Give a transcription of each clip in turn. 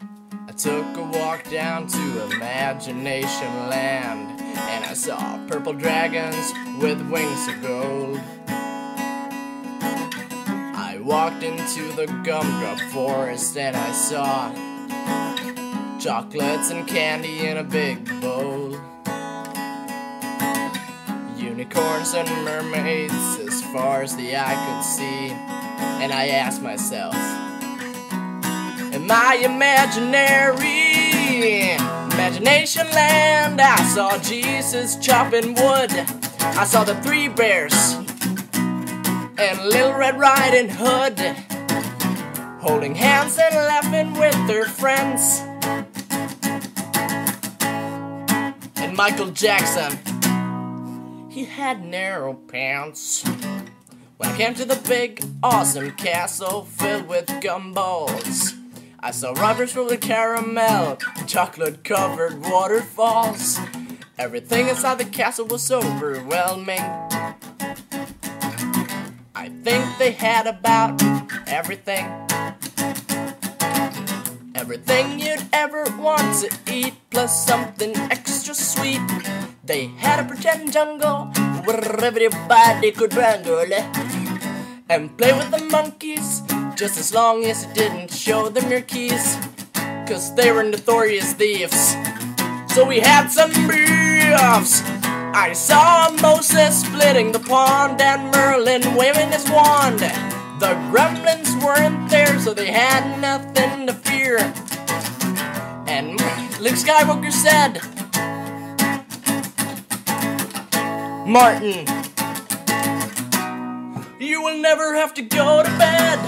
I took a walk down to Imagination Land, and I saw purple dragons with wings of gold. I walked into the gumdrop forest and I saw chocolates and candy in a big bowl. Unicorns and mermaids as far as the eye could see. And I asked myself, am I imaginary? Imagination Land, I saw Jesus chopping wood. I saw the three bears and Little Red Riding Hood holding hands and laughing with their friends. And Michael Jackson, he had narrow pants. When I came to the big, awesome castle filled with gumballs, I saw robbers full of caramel, chocolate-covered waterfalls. Everything inside the castle was overwhelming. I think they had about everything. Everything you'd ever want to eat, plus something extra sweet. They had a pretend jungle where everybody could wrangle and play with the monkeys, just as long as you didn't show them your keys, cause they were notorious thieves. So we had some beefs. I saw Moses splitting the pond and Merlin waving his wand. The gremlins weren't there, so they had nothing to fear. And Luke Skywalker said, Martin, you will never have to go to bed.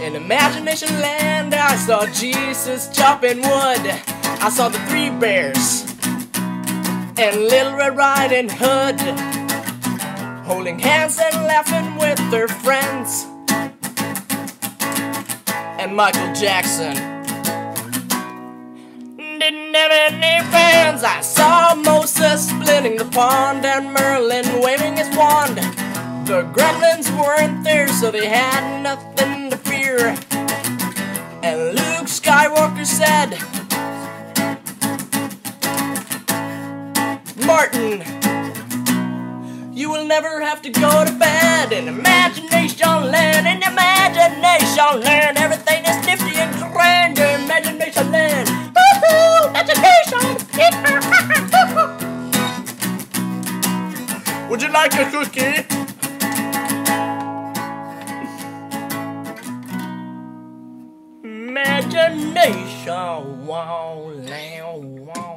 In Imagination Land, I saw Jesus chopping wood. I saw the three bears and Little Red Riding Hood holding hands and laughing with their friends. And Michael Jackson didn't have any fans. I saw Moses splitting the pond and Merlin waving his wand. The gremlins weren't there, so they had nothing to fear. And Luke Skywalker said, Martin, you will never have to go to bed. In Imagination Land, in Imagination Land, everything is nifty and grand. In Imagination Land, woohoo, imagination. Would you like a cookie? Imagination, wow, wow, wow.